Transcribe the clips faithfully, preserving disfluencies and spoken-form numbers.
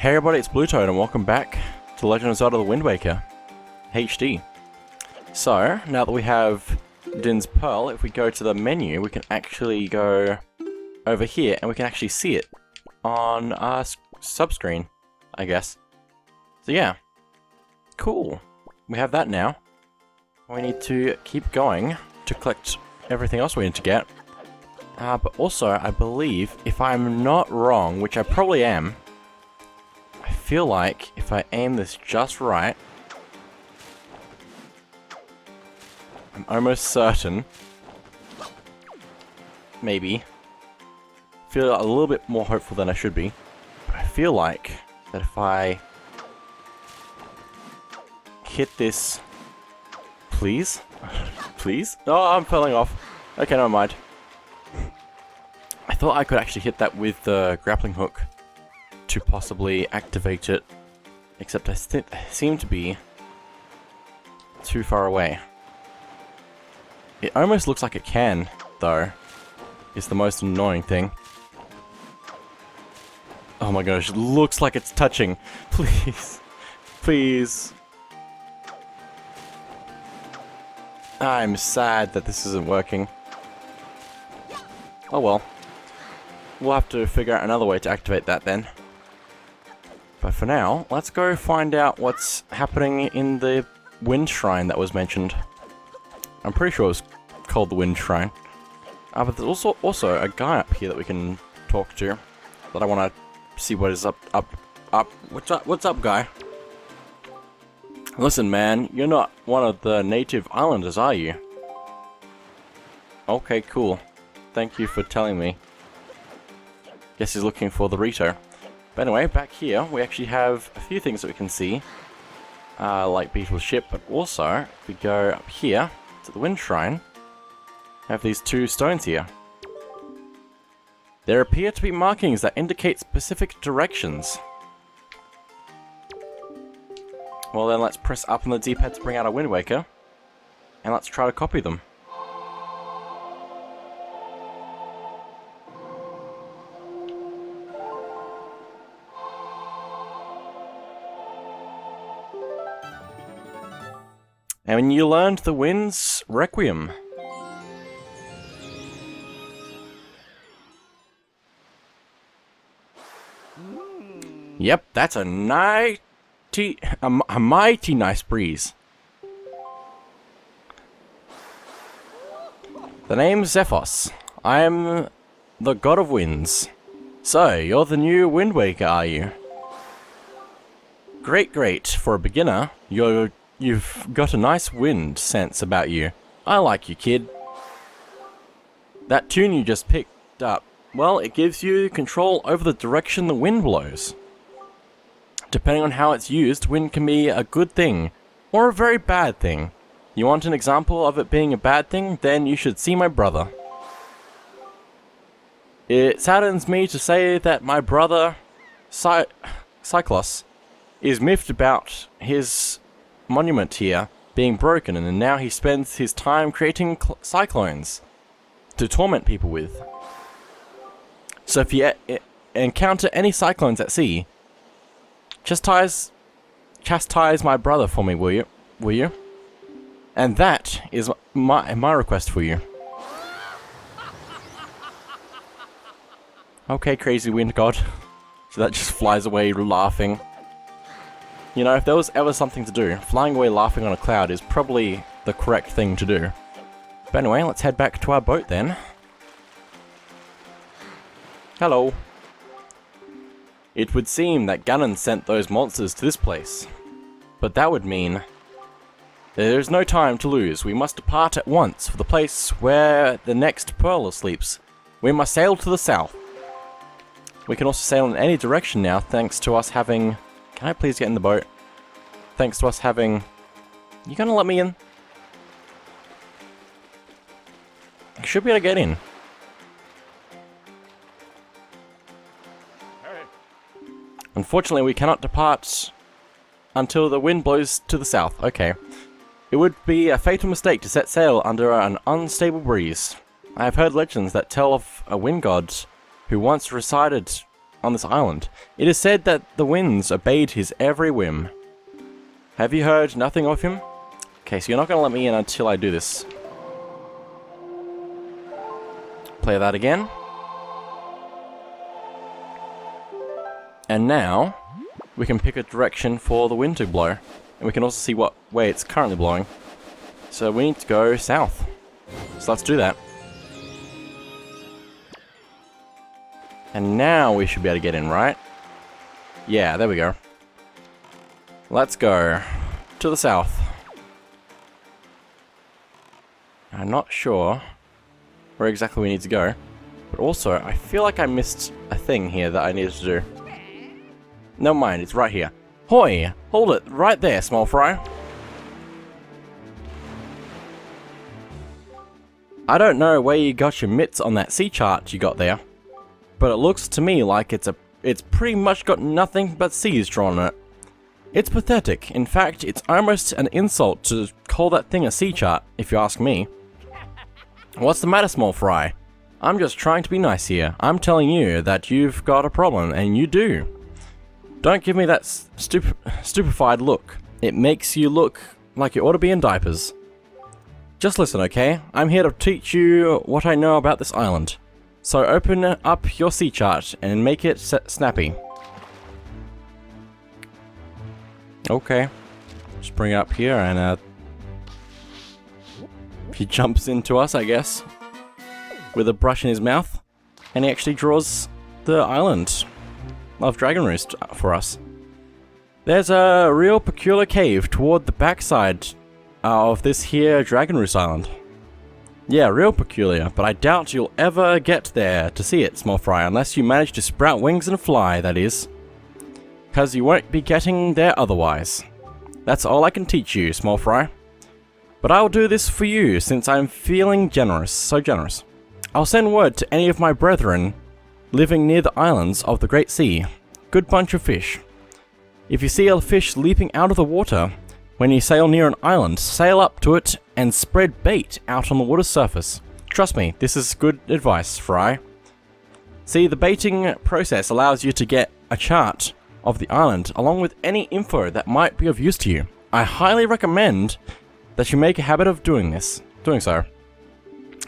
Hey everybody, it's Bluetoad and welcome back to Legend of Zelda The Wind Waker H D. So, now that we have Din's Pearl, if we go to the menu, we can actually go over here and we can actually see it on our subscreen, I guess. So yeah, cool. We have that now. We need to keep going to collect everything else we need to get. Uh, but also, I believe, if I'm not wrong, which I probably am, I feel like if I aim this just right, I'm almost certain, maybe, feel a little bit more hopeful than I should be, but I feel like that if I hit this, please, please, oh I'm falling off, okay never mind, I thought I could actually hit that with the grappling hook to possibly activate it, except I, th I seem to be too far away. It almost looks like it can, though. It's the most annoying thing. Oh my gosh, it looks like it's touching. Please. Please. I'm sad that this isn't working. Oh well. We'll have to figure out another way to activate that then. But for now, let's go find out what's happening in the Wind Shrine that was mentioned. I'm pretty sure it was called the Wind Shrine. Uh, but there's also also a guy up here that we can talk to. That I want to see what is up, up, up. What's up, what's up, guy? Listen, man, you're not one of the native islanders, are you? Okay, cool. Thank you for telling me. Guess he's looking for the Rito. But anyway, back here, we actually have a few things that we can see, uh, like Beetle's ship, but also, if we go up here to the Wind Shrine, I have these two stones here. There appear to be markings that indicate specific directions. Well then, let's press up on the D-pad to bring out a Wind Waker, and let's try to copy them. And you learned the wind's Requiem. Yep, that's a mighty, a, a mighty nice breeze. The name Zephos. I am the god of winds. So, you're the new Wind Waker, are you? Great, great. For a beginner, you're... You've got a nice wind sense about you. I like you, kid. That tune you just picked up, well, it gives you control over the direction the wind blows. Depending on how it's used, wind can be a good thing, or a very bad thing. You want an example of it being a bad thing? Then you should see my brother. It saddens me to say that my brother, Cy Cyclos, is miffed about his monument here being broken, and now he spends his time creating cyclones to torment people with. So if you e encounter any cyclones at sea, chastise chastise my brother for me, will you? Will you? And that is my my request for you. Okay, crazy wind god. So that just flies away laughing. You know, if there was ever something to do, flying away laughing on a cloud is probably the correct thing to do. But anyway, let's head back to our boat then. Hello. It would seem that Ganon sent those monsters to this place. But that would mean there is no time to lose. We must depart at once for the place where the next pearl sleeps. We must sail to the south. We can also sail in any direction now, thanks to us having... Can I please get in the boat? Thanks to us having... You gonna let me in? I should be able to get in. Hey. Unfortunately, we cannot depart until the wind blows to the south. Okay. It would be a fatal mistake to set sail under an unstable breeze. I have heard legends that tell of a wind god who once resided on this island. It is said that the winds obeyed his every whim. Have you heard nothing of him? Okay, so you're not going to let me in until I do this. Play that again. And now, we can pick a direction for the wind to blow. And we can also see what way it's currently blowing. So we need to go south. So let's do that. And now we should be able to get in, right? Yeah, there we go. Let's go to the south. I'm not sure where exactly we need to go. But also, I feel like I missed a thing here that I needed to do. Never mind, it's right here. Hoi! Hold it right there, small fry. I don't know where you got your mitts on that sea chart you got there. But it looks to me like it's a it's pretty much got nothing but seas drawn on it. It's pathetic. In fact, it's almost an insult to call that thing a sea chart, if you ask me. What's the matter, small fry? I'm just trying to be nice here. I'm telling you that you've got a problem, and you do. Don't give me that stupe stupefied look. It makes you look like you ought to be in diapers. Just listen, okay? I'm here to teach you what I know about this island. So open up your sea chart and make it snappy. Okay. Just bring it up here and uh... he jumps into us, I guess. With a brush in his mouth. And he actually draws the island of Dragon Roost for us. There's a real peculiar cave toward the backside of this here Dragon Roost Island. Yeah, real peculiar, but I doubt you'll ever get there to see it, small fry, unless you manage to sprout wings and fly, that is. Cause you won't be getting there otherwise. That's all I can teach you, small fry. But I'll do this for you, since I'm feeling generous, so generous. I'll send word to any of my brethren living near the islands of the Great Sea. Good bunch of fish. If you see a fish leaping out of the water, when you sail near an island, sail up to it and spread bait out on the water's surface. Trust me, this is good advice, Fry. See, the baiting process allows you to get a chart of the island along with any info that might be of use to you. I highly recommend that you make a habit of doing this, doing so.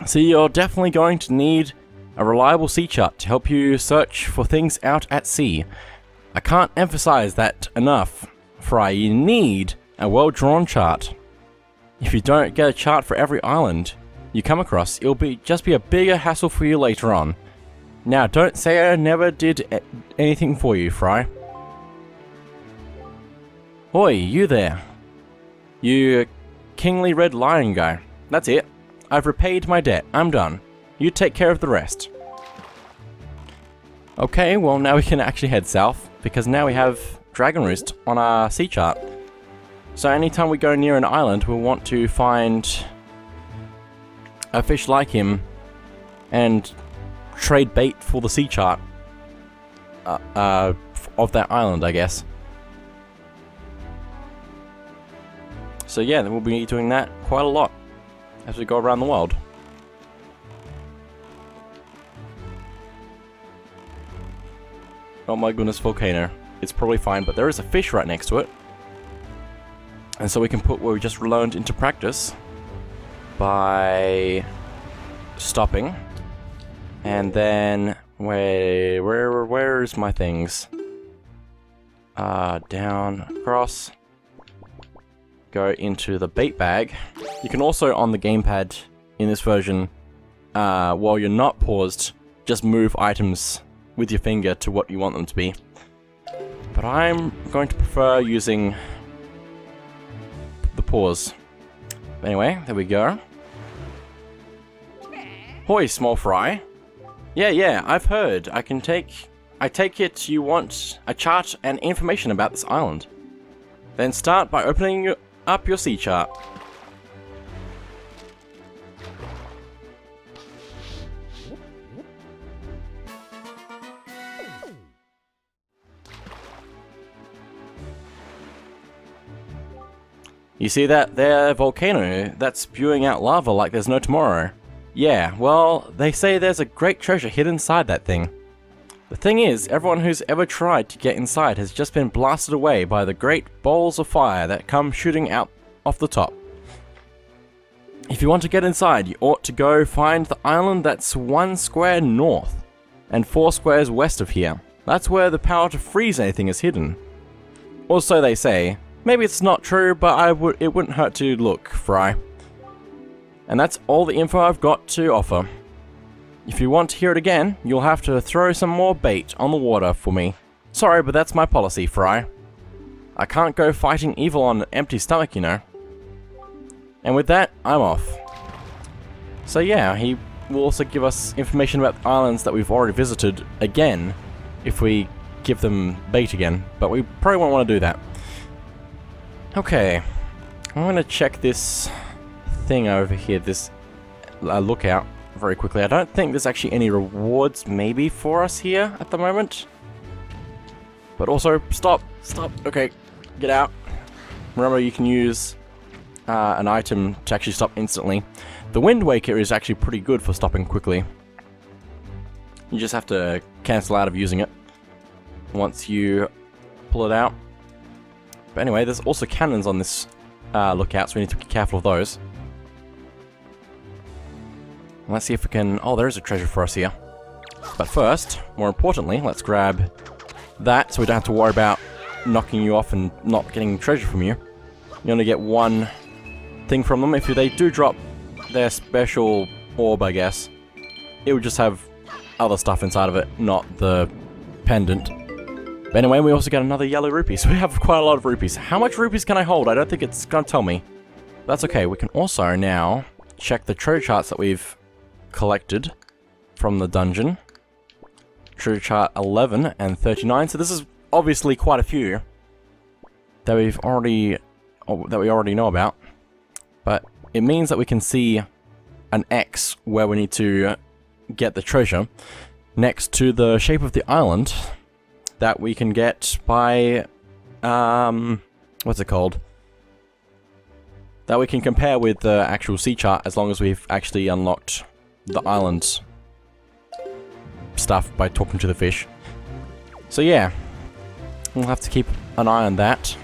See, you're definitely going to need a reliable sea chart to help you search for things out at sea. I can't emphasize that enough, Fry. You need a well-drawn chart. If you don't get a chart for every island you come across, it'll be just be a bigger hassle for you later on. Now, don't say I never did anything for you, Fry. Oi, you there. You kingly red lion guy. That's it. I've repaid my debt. I'm done. You take care of the rest. Okay, well now we can actually head south, because now we have Dragon Roost on our sea chart. So anytime we go near an island, we'll want to find a fish like him and trade bait for the sea chart uh, uh, of that island, I guess. So yeah, we'll be doing that quite a lot as we go around the world. Oh my goodness, volcano. It's probably fine, but there is a fish right next to it. And so we can put what we just learned into practice by stopping, and then wait, where where is my things? Uh, down, across, go into the bait bag. You can also on the gamepad in this version, uh, while you're not paused, just move items with your finger to what you want them to be. But I'm going to prefer using the pause. Anyway, there we go. Hoi, small fry. Yeah, yeah, I've heard. I can take... I take it you want a chart and information about this island. Then start by opening up your sea chart. You see that there volcano that's spewing out lava like there's no tomorrow? Yeah, well, they say there's a great treasure hidden inside that thing. The thing is, everyone who's ever tried to get inside has just been blasted away by the great balls of fire that come shooting out off the top. If you want to get inside, you ought to go find the island that's one square north and four squares west of here. That's where the power to freeze anything is hidden. Or so they say. Maybe it's not true, but I would it wouldn't hurt to look, Fry. And that's all the info I've got to offer. If you want to hear it again, you'll have to throw some more bait on the water for me. Sorry, but that's my policy, Fry. I can't go fighting evil on an empty stomach, you know. And with that, I'm off. So yeah, he will also give us information about the islands that we've already visited again, if we give them bait again, but we probably won't want to do that. Okay, I'm going to check this thing over here, this uh, lookout. Very quickly. I don't think there's actually any rewards maybe for us here at the moment. But also, stop! Stop! Okay, get out. Remember, you can use uh, an item to actually stop instantly. The Wind Waker is actually pretty good for stopping quickly. You just have to cancel out of using it once you pull it out. But anyway, there's also cannons on this uh, lookout, so we need to be careful of those. Let's see if we can... Oh, there is a treasure for us here. But first, more importantly, let's grab that so we don't have to worry about knocking you off and not getting treasure from you. You only get one thing from them. If they do drop their special orb, I guess, it would just have other stuff inside of it, not the pendant. But anyway, we also got another yellow rupee, so we have quite a lot of rupees. How much rupees can I hold? I don't think it's going to tell me. That's okay. We can also now check the treasure charts that we've collected from the dungeon. Treasure chart eleven and thirty-nine, so this is obviously quite a few that we've already oh, that we already know about, but it means that we can see an X where we need to get the treasure next to the shape of the island that we can get by um what's it called that we can compare with the actual sea chart, as long as we've actually unlocked the island stuff by talking to the fish. So yeah, we'll have to keep an eye on that,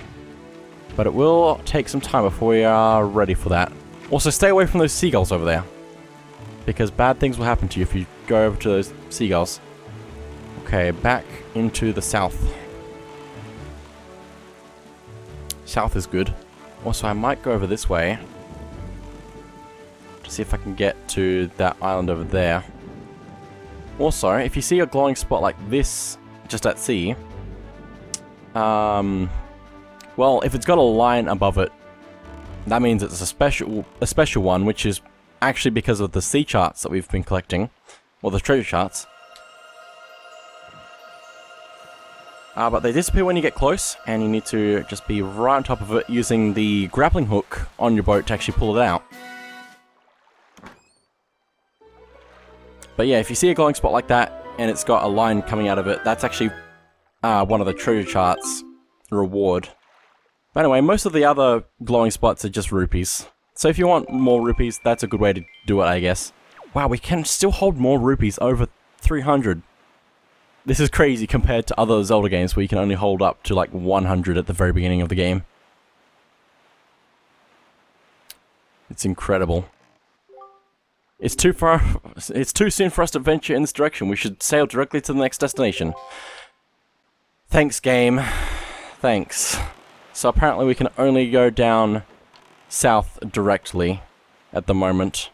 but it will take some time before we are ready for that. Also, stay away from those seagulls over there, because bad things will happen to you if you go over to those seagulls. Okay, back into the south. South is good. Also, I might go over this way. See if I can get to that island over there. Also, if you see a glowing spot like this just at sea, um, well, if it's got a line above it, that means it's a special a special one, which is actually because of the sea charts that we've been collecting, or the treasure charts. Uh, but they disappear when you get close, and you need to just be right on top of it using the grappling hook on your boat to actually pull it out. But yeah, if you see a glowing spot like that, and it's got a line coming out of it, that's actually uh, one of the treasure charts reward. But anyway, most of the other glowing spots are just rupees. So if you want more rupees, that's a good way to do it, I guess. Wow, we can still hold more rupees, over three hundred. This is crazy compared to other Zelda games where you can only hold up to like one hundred at the very beginning of the game. It's incredible. It's too far. It's too soon for us to venture in this direction. We should sail directly to the next destination. Thanks, game. Thanks. So apparently we can only go down south directly at the moment,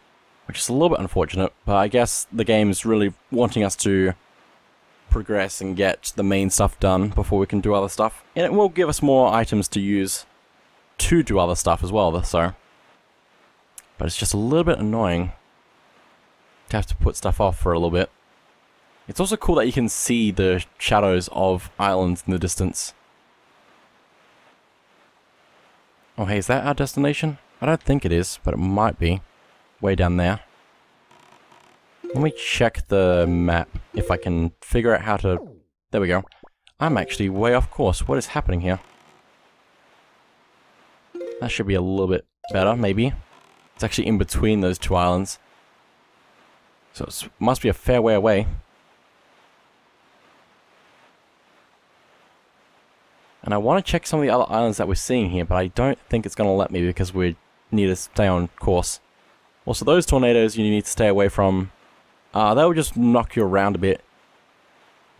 which is a little bit unfortunate, but I guess the game's really wanting us to progress and get the main stuff done before we can do other stuff. And it will give us more items to use to do other stuff as well, so. But it's just a little bit annoying to have to put stuff off for a little bit. It's also cool that you can see the shadows of islands in the distance. Oh hey, is that our destination? I don't think it is, but it might be. Way down there. Let me check the map if I can figure out how to... There we go. I'm actually way off course. What is happening here? That should be a little bit better, maybe. It's actually in between those two islands. So it must be a fair way away. And I want to check some of the other islands that we're seeing here, but I don't think it's going to let me because we need to stay on course. Also, those tornadoes you need to stay away from. Uh, they'll just knock you around a bit,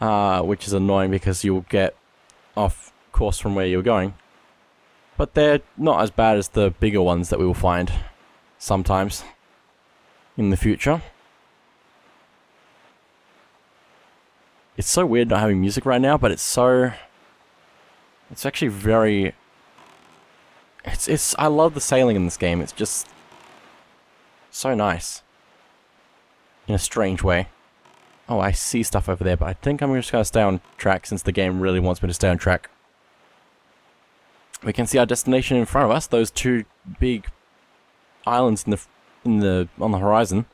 uh, which is annoying because you'll get off course from where you're going. But they're not as bad as the bigger ones that we will find sometimes in the future. It's so weird not having music right now, but it's so... It's actually very... It's, it's, I love the sailing in this game, it's just so nice. In a strange way. Oh, I see stuff over there, but I think I'm just going to stay on track since the game really wants me to stay on track. We can see our destination in front of us, those two big islands in the, in the, on the horizon.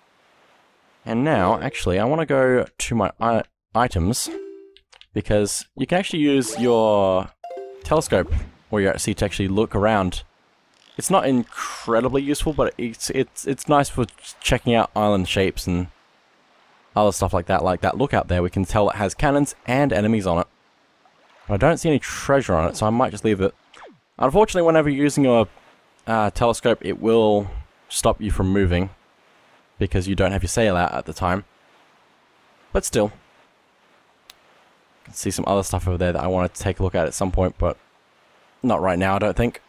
And now, actually, I want to go to my I items, because you can actually use your telescope or your at sea to actually look around. It's not incredibly useful, but it's, it's, it's nice for checking out island shapes and other stuff like that. Like that look out there, we can tell it has cannons and enemies on it. But I don't see any treasure on it, so I might just leave it. Unfortunately, whenever you're using your uh, telescope, it will stop you from moving because you don't have your sail out at the time. But still, you can see some other stuff over there that I want to take a look at at some point, but not right now, I don't think.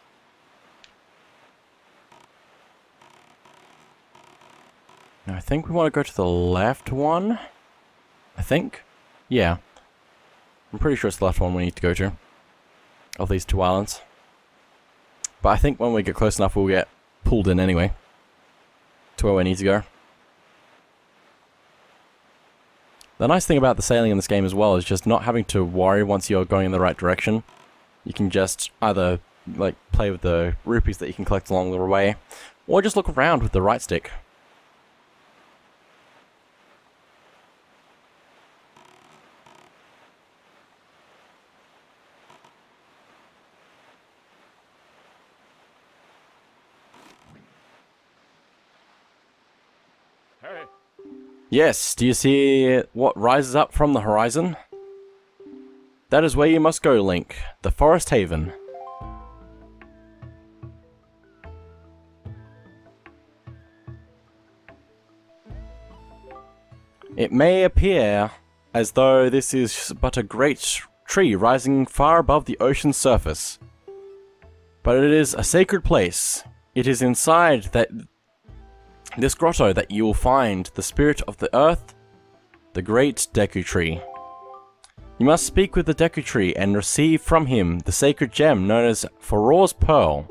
Now, I think we want to go to the left one. I think? Yeah. I'm pretty sure it's the left one we need to go to, of these two islands. But I think when we get close enough, we'll get pulled in anyway to where we need to go. The nice thing about the sailing in this game as well is just not having to worry once you're going in the right direction. You can just either like play with the rupees that you can collect along the way, or just look around with the right stick. Yes, do you see what rises up from the horizon? That is where you must go, Link. The Forest Haven. It may appear as though this is but a great tree rising far above the ocean's surface. But it is a sacred place. It is inside that... this grotto that you will find the spirit of the earth, the great Deku Tree. You must speak with the Deku Tree and receive from him the sacred gem known as Farore's Pearl.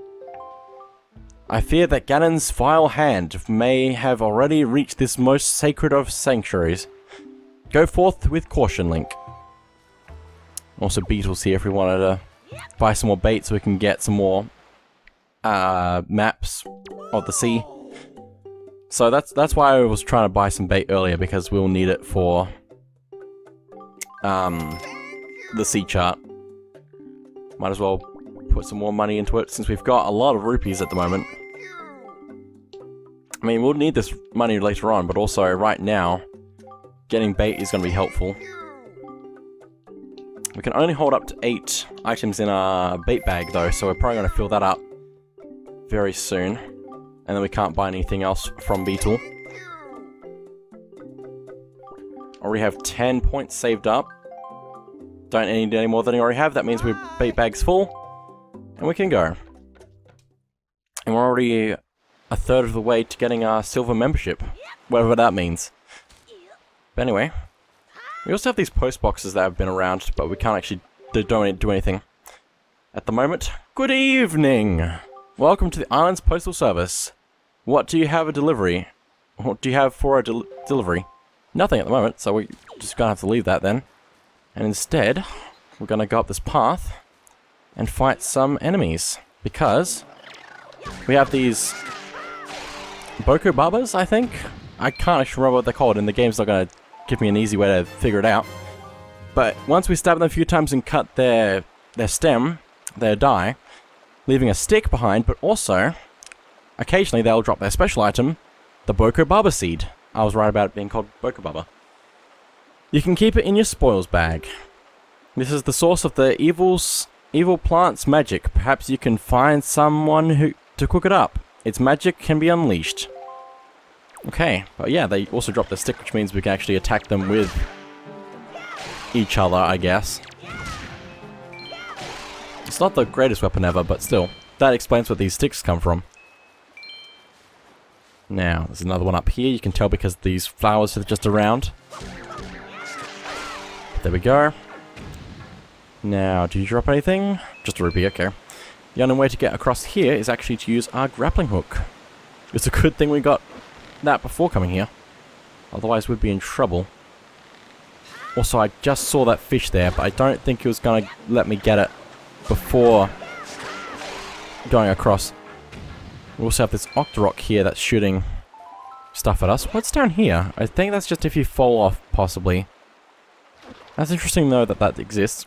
I fear that Ganon's vile hand may have already reached this most sacred of sanctuaries. Go forth with caution, Link. Also, Beetle's here if we wanted to buy some more bait so we can get some more uh, maps of the sea. So that's that's why I was trying to buy some bait earlier, because we'll need it for um, the sea chart. Might as well put some more money into it since we've got a lot of rupees at the moment. I mean, we'll need this money later on, but also right now, getting bait is going to be helpful. We can only hold up to eight items in our bait bag though, so we're probably going to fill that up very soon. And then we can't buy anything else from Beetle. Already have ten points saved up. Don't need any more than we already have. That means we're bait bags full. And we can go. And we're already a third of the way to getting our silver membership. Whatever that means. But anyway. We also have these post boxes that have been around, but we can't actually don't do anything at the moment. Good evening! Welcome to the island's postal service. What do you have a delivery? What do you have for a del delivery? Nothing at the moment, so we're just gonna have to leave that then. And instead, we're gonna go up this path and fight some enemies, because we have these Boko Babas, I think? I can't actually remember what they're called, and the game's not gonna give me an easy way to figure it out. But once we stab them a few times and cut their, their stem, their die, leaving a stick behind, but also, occasionally they'll drop their special item, the Boko Baba seed. I was right about it being called Boko Baba. You can keep it in your spoils bag. This is the source of the evils Evil plant's magic. Perhaps you can find someone who to cook it up. Its magic can be unleashed. Okay, but yeah, they also dropped the stick, which means we can actually attack them with each other, I guess. It's not the greatest weapon ever, but still. That explains where these sticks come from. Now, there's another one up here. You can tell because these flowers are just around. There we go. Now, do you drop anything? Just a rupee, okay. The only way to get across here is actually to use our grappling hook. It's a good thing we got that before coming here. Otherwise, we'd be in trouble. Also, I just saw that fish there, but I don't think it was going to let me get it before going across. We also have this Octorok here that's shooting stuff at us. What's down here? I think that's just if you fall off, possibly. That's interesting, though, that that exists.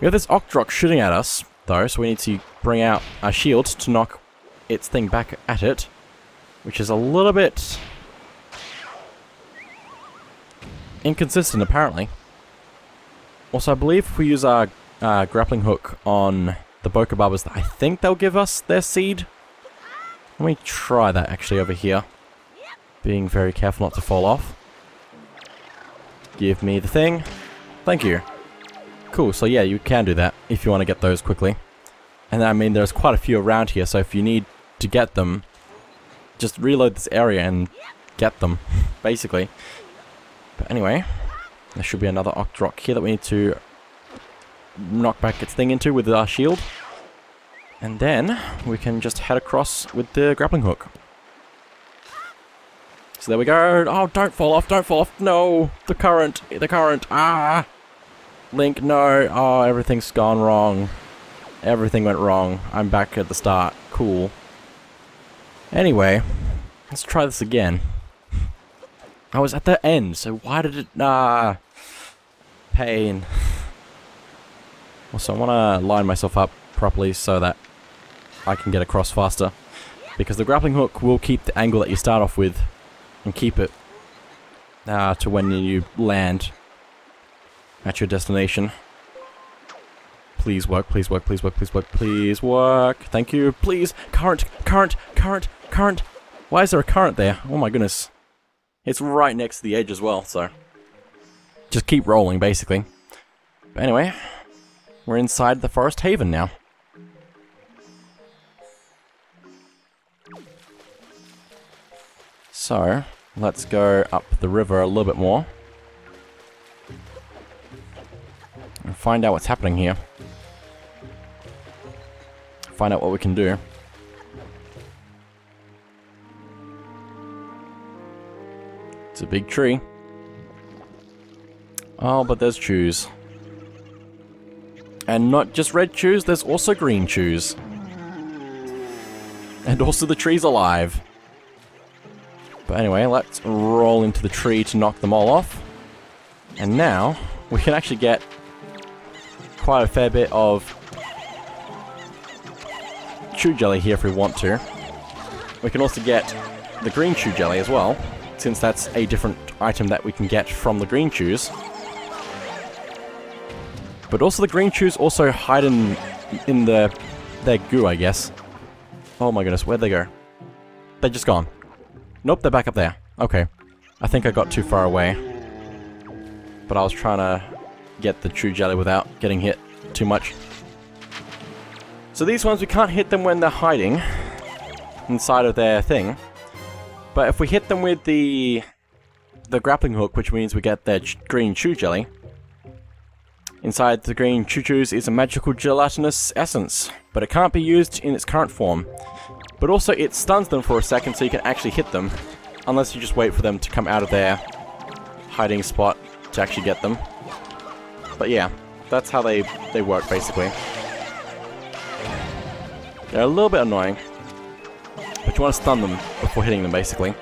We have this Octorok shooting at us, though, so we need to bring out our shield to knock its thing back at it, which is a little bit inconsistent, apparently. Also, I believe if we use our uh, grappling hook on the Boko Babas, I think they'll give us their seed. Let me try that, actually, over here. Being very careful not to fall off. Give me the thing. Thank you. Cool, so yeah, you can do that if you want to get those quickly. And I mean, there's quite a few around here, so if you need to get them, just reload this area and get them, basically. But anyway, there should be another Octorok here that we need to knock back its thing into with our shield. And then we can just head across with the grappling hook. So there we go. Oh, don't fall off, don't fall off. No, the current, the current. Ah, Link, no. Oh, everything's gone wrong. Everything went wrong. I'm back at the start. Cool. Anyway, let's try this again. I was at the end, so why did it... Ah, pain. Also, I want to line myself up properly so that I can get across faster, because the grappling hook will keep the angle that you start off with and keep it uh, to when you land at your destination. Please work, please work, please work, please work, please work. Thank you, please. Current, current, current, current. Why is there a current there? Oh my goodness. It's right next to the edge as well, so just keep rolling, basically. But anyway, we're inside the Forest Haven now. So, let's go up the river a little bit more and find out what's happening here. Find out what we can do. It's a big tree. Oh, but there's chews. And not just red chews, there's also green chews. And also the tree's alive. But anyway, let's roll into the tree to knock them all off. And now, we can actually get quite a fair bit of chew jelly here if we want to. We can also get the green chew jelly as well, since that's a different item that we can get from the green chews. But also the green chews also hide in, in the, their goo, I guess. Oh my goodness, where'd they go? They're just gone. Nope, they're back up there. Okay. I think I got too far away. But I was trying to get the chew jelly without getting hit too much. So these ones, we can't hit them when they're hiding inside of their thing. But if we hit them with the the grappling hook, which means we get their ch green chew jelly, inside the green choo-choos is a magical gelatinous essence, but it can't be used in its current form. But also it stuns them for a second, so you can actually hit them, unless you just wait for them to come out of their hiding spot to actually get them. But yeah, that's how they, they work, basically. They're a little bit annoying, but you want to stun them before hitting them, basically.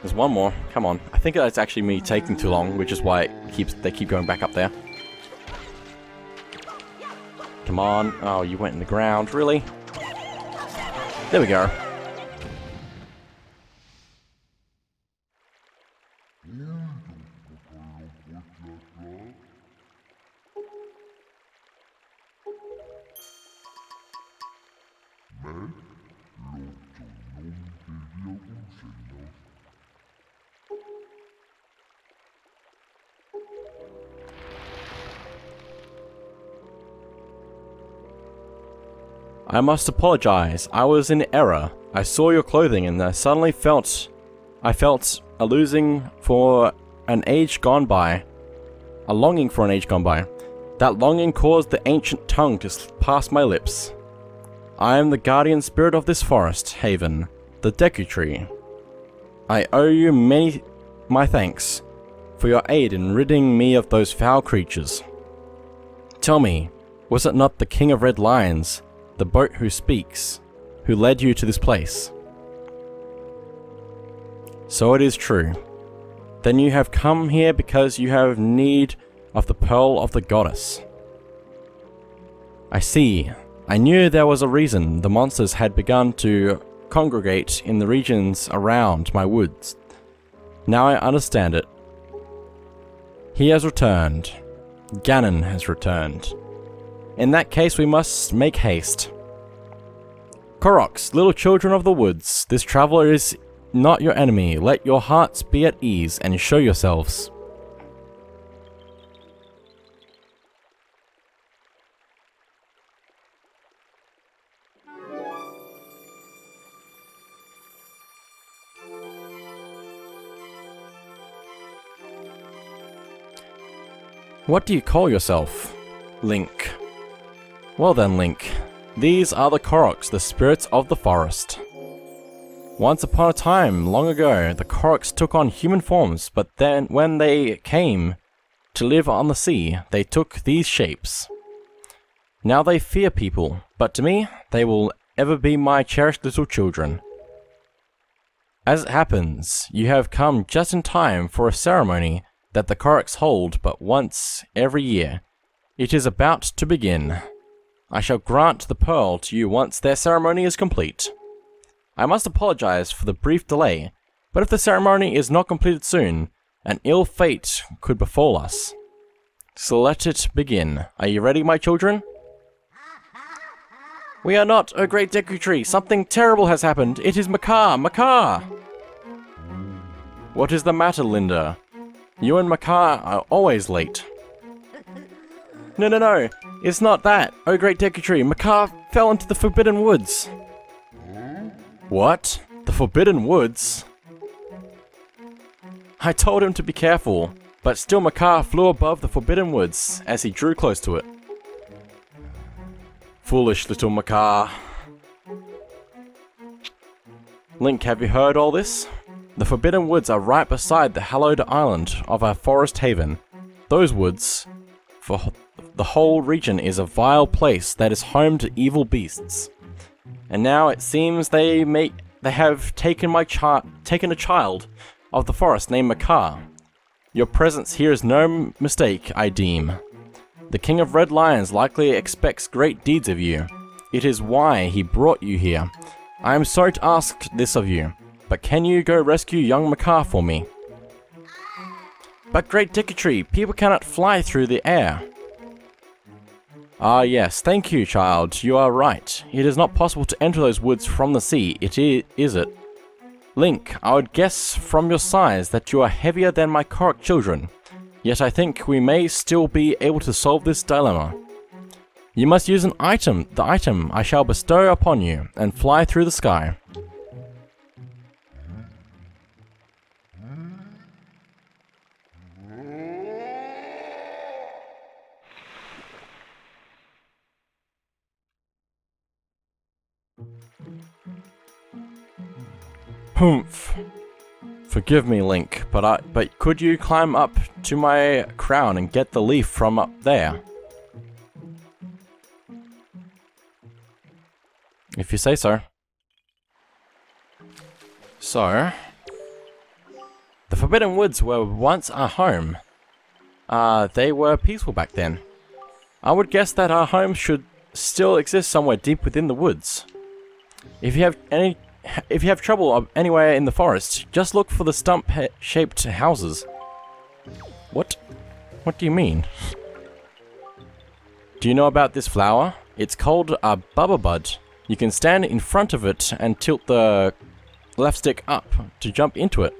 There's one more. Come on. I think that's actually me taking too long, which is why it keeps they keep going back up there. Come on. Oh, you went in the ground. Really? There we go. I must apologize. I was in error. I saw your clothing and I suddenly felt... I felt a losing for an age gone by. A longing for an age gone by. That longing caused the ancient tongue to slip past my lips. I am the guardian spirit of this forest haven, the Deku Tree. I owe you many my thanks for your aid in ridding me of those foul creatures. Tell me, was it not the King of Red Lions, the boat who speaks, who led you to this place? So it is true. Then you have come here because you have need of the Pearl of the Goddess. I see. I knew there was a reason the monsters had begun to congregate in the regions around my woods. Now I understand it. He has returned. Ganon has returned. In that case, we must make haste. Koroks, little children of the woods, this traveler is not your enemy. Let your hearts be at ease and show yourselves. What do you call yourself? Link. Well then, Link. These are the Koroks, the spirits of the forest. Once upon a time, long ago, the Koroks took on human forms, but then when they came to live on the sea, they took these shapes. Now they fear people, but to me, they will ever be my cherished little children. As it happens, you have come just in time for a ceremony that the Koroks hold but once every year. It is about to begin. I shall grant the pearl to you once their ceremony is complete. I must apologize for the brief delay, but if the ceremony is not completed soon, an ill fate could befall us. So let it begin. Are you ready, my children? We are not, O great Deku Tree! Something terrible has happened! It is Makar! Makar! What is the matter, Linda? You and Makar are always late. No, no, no! It's not that! Oh great Deku Tree, Makar fell into the Forbidden Woods! What? The Forbidden Woods? I told him to be careful, but still Makar flew above the Forbidden Woods as he drew close to it. Foolish little Makar. Link, have you heard all this? The Forbidden Woods are right beside the Hallowed Island of our Forest Haven. Those woods, for the whole region, is a vile place that is home to evil beasts. And now it seems they make they have taken my chi taken a child of the forest named Makar. Your presence here is no mistake, I deem. The King of Red Lions likely expects great deeds of you. It is why he brought you here. I am sorry to ask this of you, but can you go rescue young Makar for me? But great Deku Tree, people cannot fly through the air. Ah yes, thank you, child. You are right. It is not possible to enter those woods from the sea, it is, is it? Link, I would guess from your size that you are heavier than my Korok children. Yet I think we may still be able to solve this dilemma. You must use an item, the item I shall bestow upon you, and fly through the sky. Humph. Forgive me, Link, but I, but could you climb up to my crown and get the leaf from up there? If you say so. So, the Forbidden Woods were once our home. Uh, they were peaceful back then. I would guess that our home should still exist somewhere deep within the woods. If you have any If you have trouble anywhere in the forest, just look for the stump-shaped houses. What? What do you mean? Do you know about this flower? It's called a bubblebud. You can stand in front of it and tilt the left stick up to jump into it.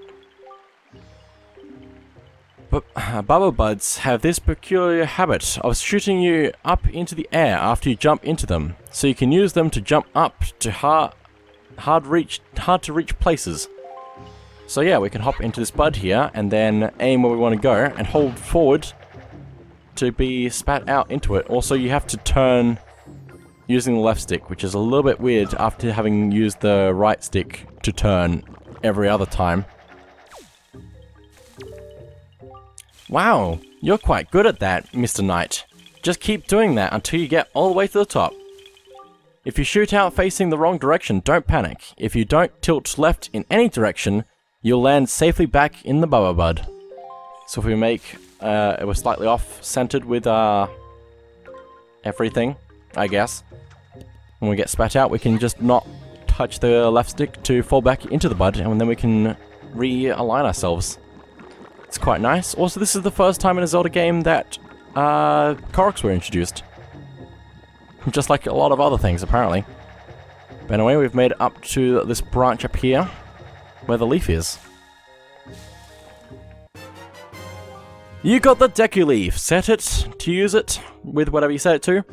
But uh, bubblebuds have this peculiar habit of shooting you up into the air after you jump into them, so you can use them to jump up to hard, hard reach, hard to reach places. So yeah, we can hop into this bud here and then aim where we want to go and hold forward to be spat out into it. Also, you have to turn using the left stick, which is a little bit weird after having used the right stick to turn every other time. Wow, you're quite good at that, Mister Knight. Just keep doing that until you get all the way to the top. If you shoot out facing the wrong direction, don't panic. If you don't tilt left in any direction, you'll land safely back in the bubblebud. So if we make, uh, it was slightly off-centered with, uh, everything, I guess. When we get spat out, we can just not touch the left stick to fall back into the bud, and then we can realign ourselves. It's quite nice. Also, this is the first time in a Zelda game that uh, Koroks were introduced. Just like a lot of other things, apparently. But anyway, we've made it up to this branch up here, where the leaf is. You got the Deku Leaf! Set it to use it with whatever you set it to.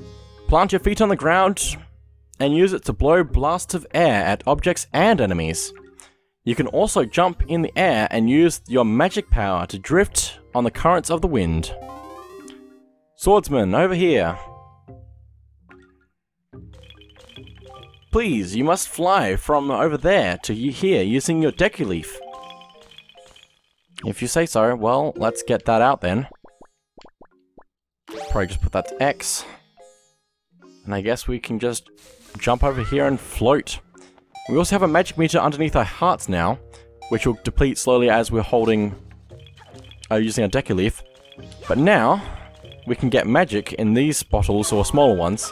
Plant your feet on the ground and use it to blow blasts of air at objects and enemies. You can also jump in the air and use your magic power to drift on the currents of the wind. Swordsman, over here. Please, you must fly from over there to here using your Deku Leaf. If you say so, well, let's get that out then. Probably just put that to X. And I guess we can just jump over here and float. We also have a magic meter underneath our hearts now, which will deplete slowly as we're holding, uh, using our Deku Leaf. But now, we can get magic in these bottles, or smaller ones,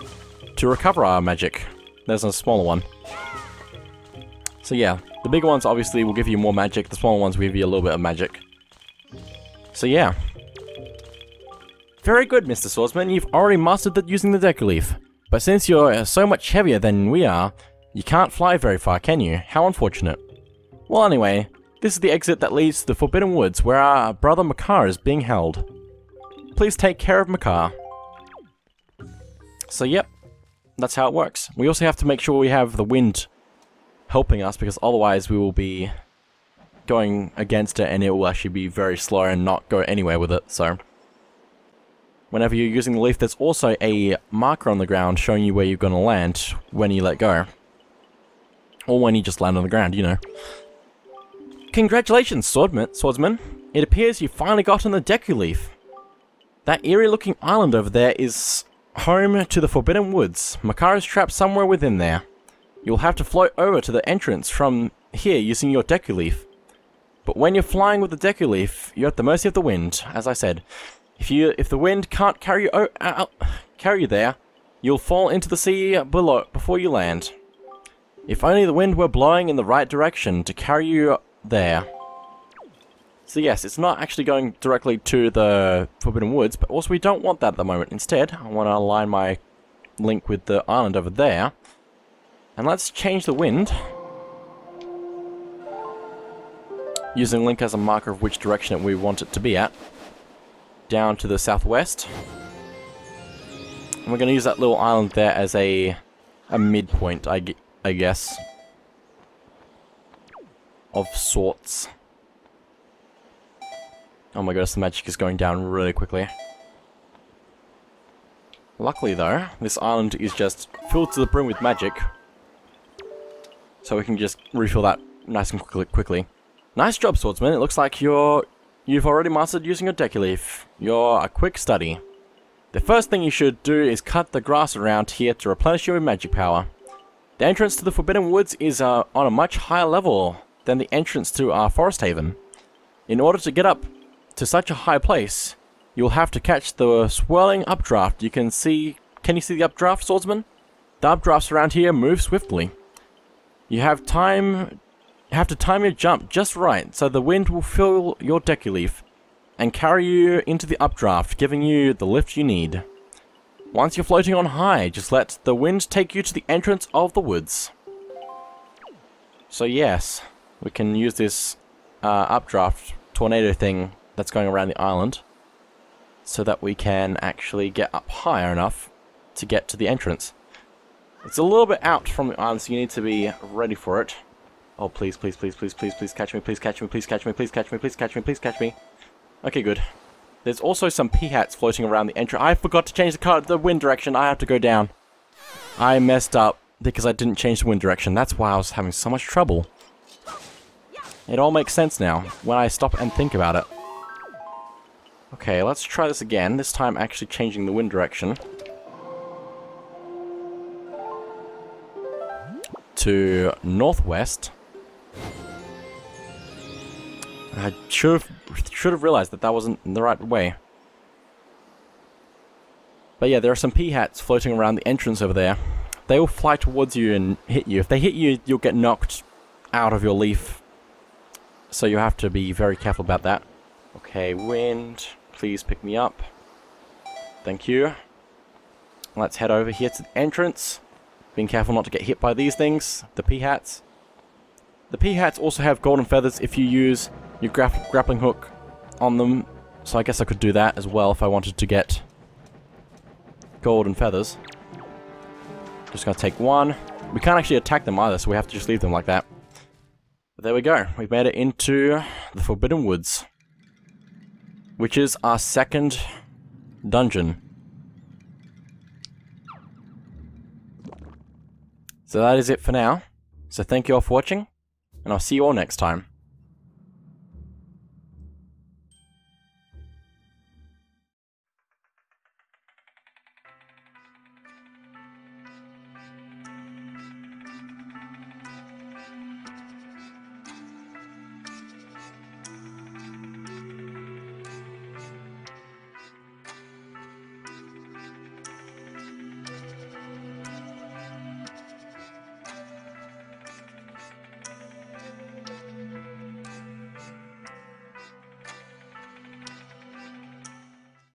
to recover our magic. There's a smaller one. So yeah, the bigger ones obviously will give you more magic, the smaller ones will give you a little bit of magic. So yeah. Very good, Mister Swordsman, you've already mastered the, using the Deku Leaf. But since you're so much heavier than we are, you can't fly very far, can you? How unfortunate. Well, anyway, this is the exit that leads to the Forbidden Woods, where our brother Makar is being held. Please take care of Makar. So, yep, that's how it works. We also have to make sure we have the wind helping us, because otherwise we will be going against it, and it will actually be very slow and not go anywhere with it, so. Whenever you're using the leaf, there's also a marker on the ground showing you where you're going to land when you let go. Or when you just land on the ground, you know. Congratulations, Swordman, Swordsman. It appears you've finally gotten the Deku Leaf. That eerie-looking island over there is home to the Forbidden Woods. Makar is trapped somewhere within there. You'll have to float over to the entrance from here using your Deku Leaf. But when you're flying with the Deku Leaf, you're at the mercy of the wind, as I said. If you, if the wind can't carry you, oh, uh, carry you there, you'll fall into the sea below before you land. If only the wind were blowing in the right direction to carry you there. So yes, it's not actually going directly to the Forbidden Woods, but also we don't want that at the moment. Instead, I want to align my link with the island over there. And let's change the wind. Using link as a marker of which direction we want it to be at. Down to the southwest. And we're going to use that little island there as a, a midpoint, I guess. I guess. Of sorts. Oh my goodness, the magic is going down really quickly. Luckily though, this island is just filled to the brim with magic. So we can just refill that nice and quickly. Nice job, Swordsman. It looks like you're, you've already mastered using your Deku Leaf. You're a quick study. The first thing you should do is cut the grass around here to replenish your magic power. The entrance to the Forbidden Woods is uh, on a much higher level than the entrance to our Forest Haven. In order to get up to such a high place, you'll have to catch the swirling updraft. You can see... Can you see the updraft, Swordsman? The updrafts around here move swiftly. You have time... have to time your jump just right, so the wind will fill your Deku Leaf and carry you into the updraft, giving you the lift you need. Once you're floating on high, just let the wind take you to the entrance of the woods. So yes, we can use this uh, updraft tornado thing that's going around the island so that we can actually get up higher enough to get to the entrance. It's a little bit out from the island, so you need to be ready for it. Oh, please, please, please, please, please, please catch me, please catch me, please catch me, please catch me, please catch me, please catch me. Okay, good. There's also some p-hats floating around the entrance. I forgot to change the car the wind direction. I have to go down. I messed up because I didn't change the wind direction. That's why I was having so much trouble. It all makes sense now when I stop and think about it. Okay, let's try this again. This time actually changing the wind direction to northwest. I should have, should have realized that that wasn't the right way. But yeah, there are some p-hats floating around the entrance over there. They will fly towards you and hit you. If they hit you, you'll get knocked out of your leaf. So you have to be very careful about that. Okay, wind, please pick me up. Thank you. Let's head over here to the entrance. Being careful not to get hit by these things, the p-hats. The p-hats also have golden feathers if you use your gra grappling hook on them. So I guess I could do that as well if I wanted to get golden feathers. Just gonna take one. We can't actually attack them either, so we have to just leave them like that. But there we go. We've made it into the Forbidden Woods, which is our second dungeon. So that is it for now. So thank you all for watching, and I'll see you all next time.